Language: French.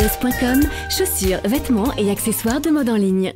Modeuse.com, chaussures, vêtements et accessoires de mode en ligne.